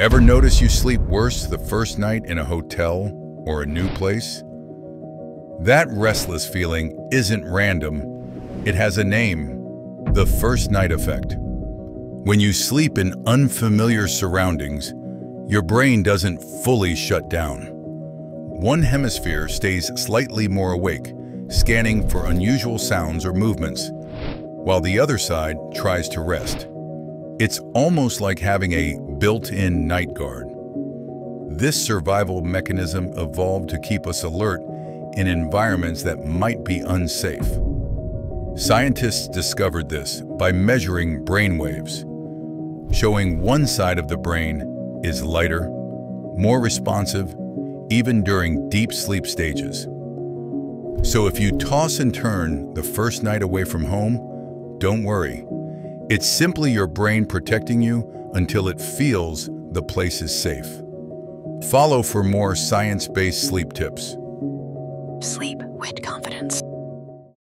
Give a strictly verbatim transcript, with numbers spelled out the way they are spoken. Ever notice you sleep worse the first night in a hotel or a new place? That restless feeling isn't random. It has a name, the first night effect. When you sleep in unfamiliar surroundings, your brain doesn't fully shut down. One hemisphere stays slightly more awake, scanning for unusual sounds or movements, while the other side tries to rest. It's almost like having a built-in night guard. This survival mechanism evolved to keep us alert in environments that might be unsafe. Scientists discovered this by measuring brain waves, showing one side of the brain is lighter, more responsive, even during deep sleep stages. So if you toss and turn the first night away from home, don't worry. It's simply your brain protecting you until it feels the place is safe. Follow for more science-based sleep tips. Sleep with confidence.